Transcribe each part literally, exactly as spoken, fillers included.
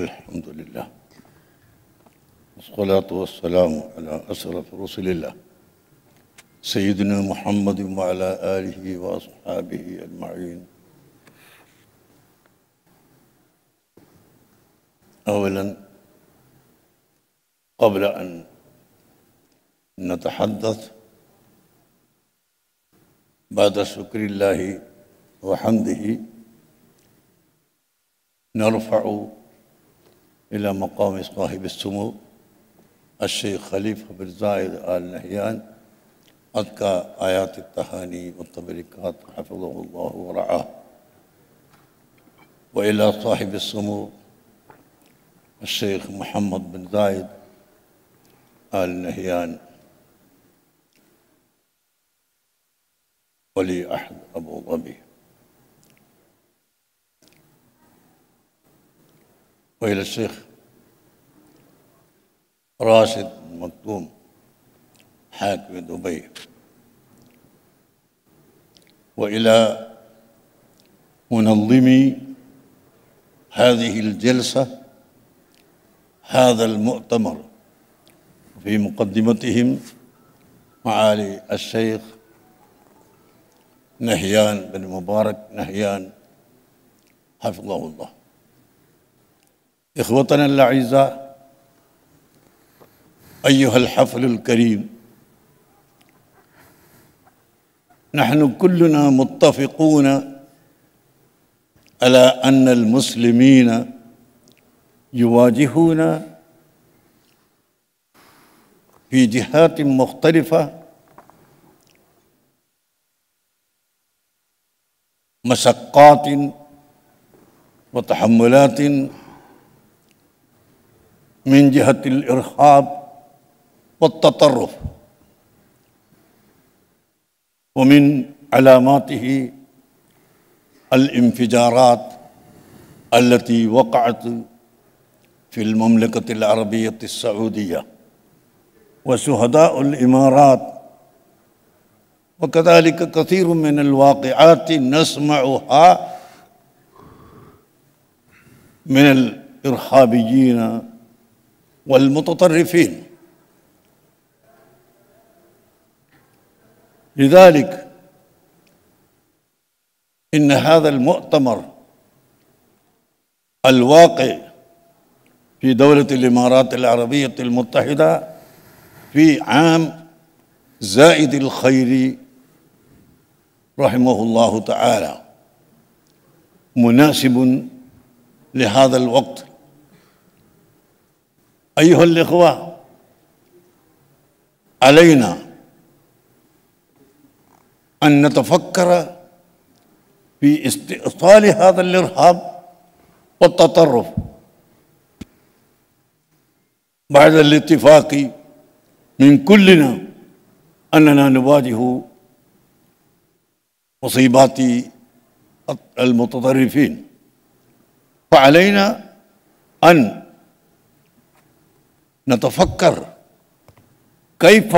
الحمد لله والصلاة والسلام على أشرف رسل الله سيدنا محمد وعلى آله وأصحابه أجمعين. أولا قبل أن نتحدث بعد شكر الله وحمده نرفع إلى مقام صاحب السمو الشيخ خليفة بن زايد آل نهيان أذكى آيات التهاني والتبريكات حفظه الله ورعاه، وإلى صاحب السمو الشيخ محمد بن زايد آل نهيان ولي أحد أبو ظبي، وإلى الشيخ راشد مكتوم حاكم دبي، وإلى منظمي هذه الجلسة هذا المؤتمر، في مقدمتهم معالي الشيخ نهيان بن مبارك نهيان حفظه الله. إخوتنا الأعزاء، أيها الحفل الكريم، نحن كلنا متفقون على أن المسلمين يواجهون في جهات مختلفة مشقات وتحملات من جهة الإرهاب والتطرف، ومن علاماته الانفجارات التي وقعت في المملكة العربية السعودية وشهداء الإمارات، وكذلك كثير من الواقعات نسمعها من الإرهابيين والمتطرفين. لذلك إن هذا المؤتمر الواقع في دولة الإمارات العربية المتحدة في عام زائد الخير رحمه الله تعالى مناسب لهذا الوقت. أيها الإخوة، علينا أن نتفكر في استئصال هذا الإرهاب والتطرف بعد الاتفاق من كلنا أننا نواجه مصيبات المتطرفين، فعلينا أن نتفكر كيف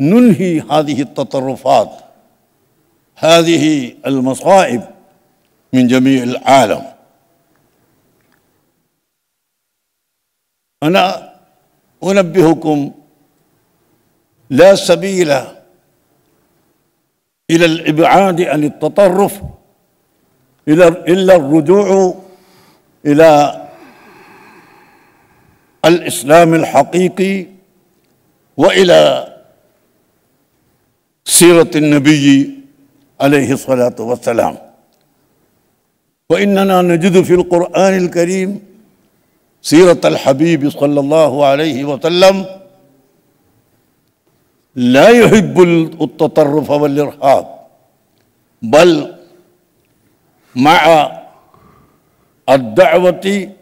ننهي هذه التطرفات، هذه المصائب من جميع العالم. أنا أنبهكم، لا سبيل إلى الإبعاد عن التطرف إلا الرجوع إلى الإسلام الحقيقي وإلى سيرة النبي عليه الصلاة والسلام. وإننا نجد في القرآن الكريم سيرة الحبيب صلى الله عليه وسلم، لا يحب التطرف والإرهاب، بل مع الدعوة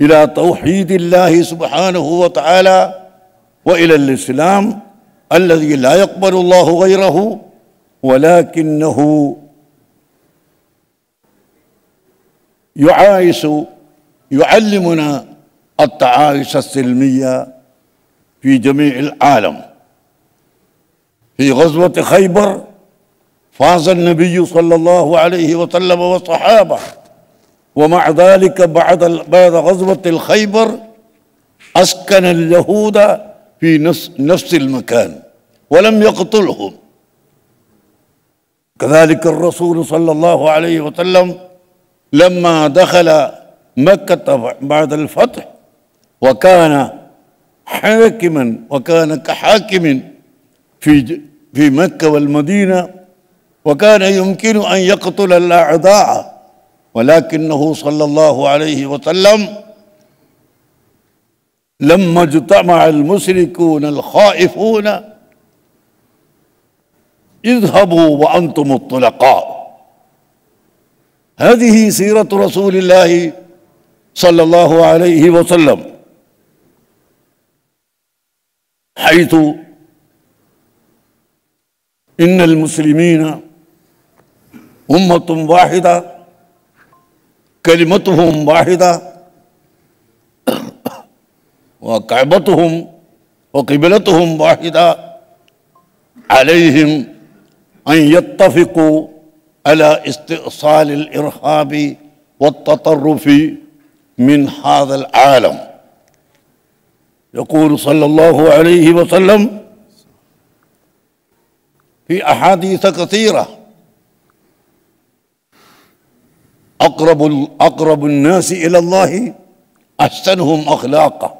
إلى توحيد الله سبحانه وتعالى وإلى الإسلام الذي لا يقبل الله غيره، ولكنه يعايش يعلمنا التعايش السلمية في جميع العالم. في غزوة خيبر فاز النبي صلى الله عليه وسلم والصحابة، ومع ذلك بعد بعد غزوة الخيبر أسكن اليهود في نفس نفس المكان ولم يقتلهم. كذلك الرسول صلى الله عليه وسلم لما دخل مكة بعد الفتح وكان حاكما وكان كحاكم في في مكة والمدينة، وكان يمكن أن يقتل الأعداء، ولكنه صلى الله عليه وسلم لما اجتمع المشركون الخائفون اذهبوا وأنتم الطلقاء. هذه سيرة رسول الله صلى الله عليه وسلم، حيث إن المسلمين أمة واحدة كلمتهم واحدة وكعبتهم وقبلتهم واحدة، عليهم أن يتفقوا على استئصال الإرهاب والتطرف من هذا العالم. يقول صلى الله عليه وسلم في أحاديث كثيرة: أقرب أقرب الناس إلى الله أحسنهم أخلاقا.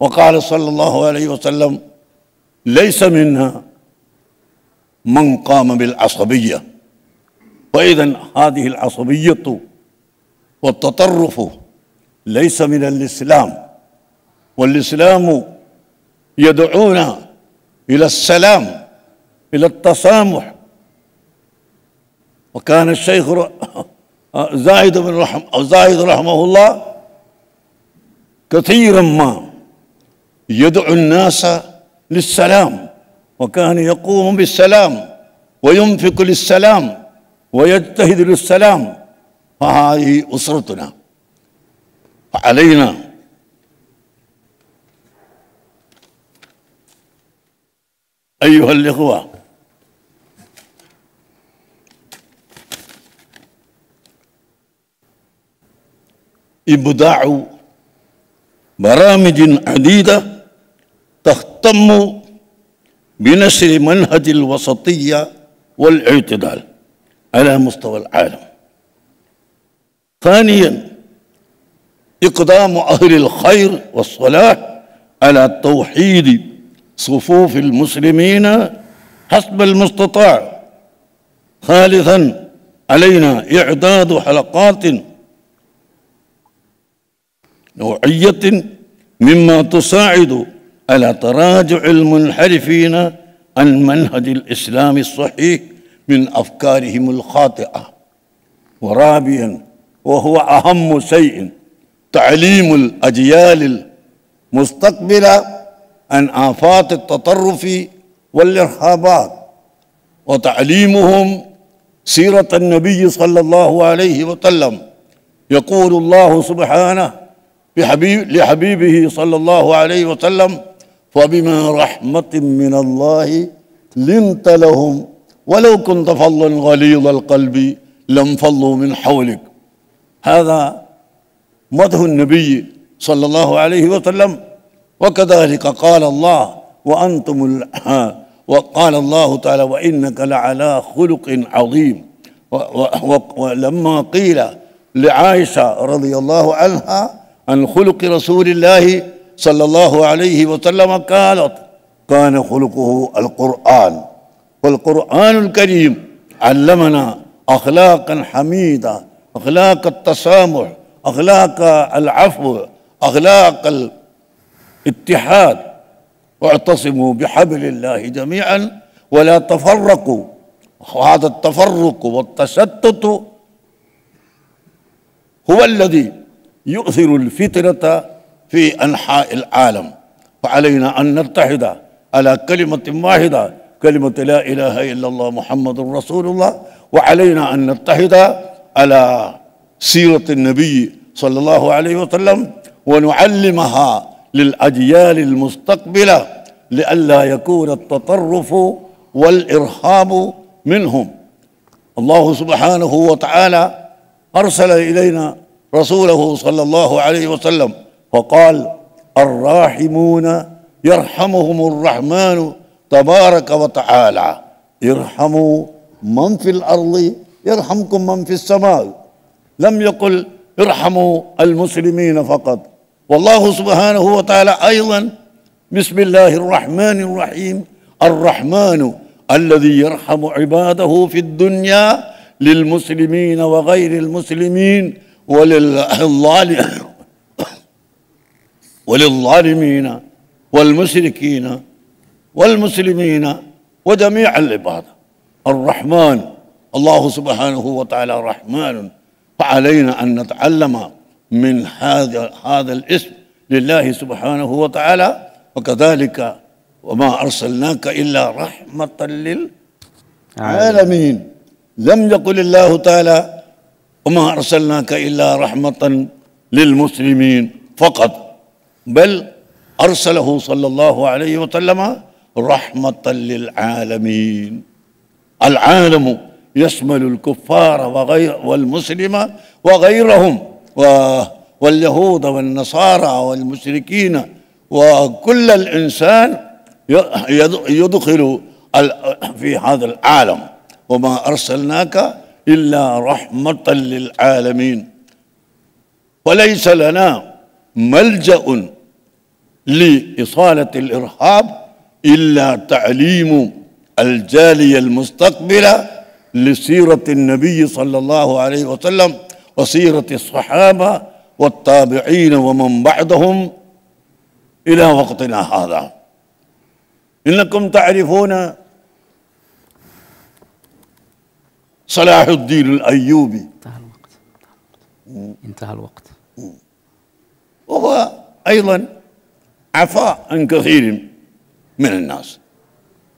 وقال صلى الله عليه وسلم: ليس منا من قام بالعصبية. وإذا هذه العصبية والتطرف ليس من الإسلام، والإسلام يدعونا إلى السلام إلى التسامح. وكان الشيخ زايد بن رحم أو زايد رحمه الله كثيرا ما يدعو الناس للسلام، وكان يقوم بالسلام وينفق للسلام ويجتهد للسلام. فهذه أسرتنا، فعلينا أيها الإخوة إبداع برامج عديدة تهتم بنشر منهج الوسطية والاعتدال على مستوى العالم. ثانيا، إقدام أهل الخير والصلاح على توحيد صفوف المسلمين حسب المستطاع. ثالثا، علينا إعداد حلقات نوعية مما تساعد على تراجع المنحرفين عن منهج الإسلام الصحيح من أفكارهم الخاطئة. ورابعا، وهو أهم شيء، تعليم الأجيال المستقبلة عن آفات التطرف والإرهابات، وتعليمهم سيرة النبي صلى الله عليه وسلم. يقول الله سبحانه لحبيبه صلى الله عليه وسلم: فبما رحمة من الله لنت لهم ولو كنت فظا غليظ القلب لانفضوا من حولك. هذا مدح النبي صلى الله عليه وسلم. وكذلك قال الله: وأنتم ال... وقال الله تعالى: وإنك لعلى خلق عظيم. و... و... ولما قيل لعائشة رضي الله عنها عن خلق رسول الله صلى الله عليه وسلم قالت: كان خلقه القرآن، والقرآن الكريم علمنا أخلاقا حميدة، أخلاق التسامح، أخلاق العفو، أخلاق ال... اتحاد. واعتصموا بحبل الله جميعا ولا تفرقوا. هذا التفرق والتشتت هو الذي يؤثر الفتنة في أنحاء العالم. فعلينا أن نتحد على كلمة واحدة، كلمة لا إله إلا الله محمد رسول الله. وعلينا أن نتحد على سيرة النبي صلى الله عليه وسلم ونعلمها للأجيال المستقبلة لئلا يكون التطرف والإرهاب منهم. الله سبحانه وتعالى أرسل إلينا رسوله صلى الله عليه وسلم فقال: الراحمون يرحمهم الرحمن تبارك وتعالى، ارحموا من في الأرض يرحمكم من في السماء. لم يقل ارحموا المسلمين فقط. والله سبحانه وتعالى أيضا: بسم الله الرحمن الرحيم، الرحمن الذي يرحم عباده في الدنيا للمسلمين وغير المسلمين وللظالمين والمشركين والمسلمين وجميع العباد. الرحمن، الله سبحانه وتعالى رحمن، فعلينا أن نتعلم من هذا هذا الاسم لله سبحانه وتعالى. وكذلك وما أرسلناك إلا رحمة للعالمين. لم يقل الله تعالى وما أرسلناك إلا رحمة للمسلمين فقط، بل أرسله صلى الله عليه وسلم رحمة للعالمين. العالم يشمل الكفار وغير والمسلمة وغيرهم واليهود والنصارى والمشركين، وكل الإنسان يدخل في هذا العالم. وما أرسلناك إلا رحمة للعالمين. وليس لنا ملجأ لإصالة الإرهاب إلا تعليم الجالية المستقبلة لسيرة النبي صلى الله عليه وسلم وسيرة الصحابة والتابعين ومن بعدهم إلى وقتنا هذا. إنكم تعرفون صلاح الدين الأيوبي. انتهى الوقت. انتهى الوقت. وهو أيضا عفى عن كثير من الناس،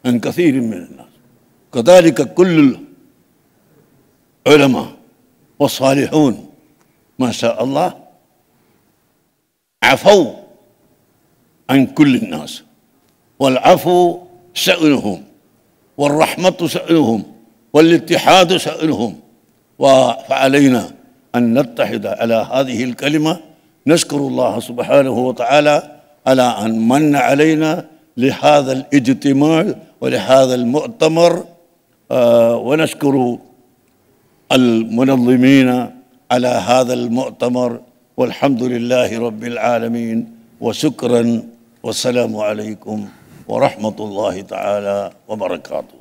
عن كثير من الناس. كذلك كل العلماء والصالحون ما شاء الله عفوا عن كل الناس، والعفو شأنهم، والرحمة شأنهم، والاتحاد شأنهم. فعلينا أن نتحد على هذه الكلمة. نشكر الله سبحانه وتعالى على أن من علينا لهذا الاجتماع ولهذا المؤتمر، آه ونشكر المنظمين على هذا المؤتمر، والحمد لله رب العالمين، وشكرا، والسلام عليكم ورحمة الله تعالى وبركاته.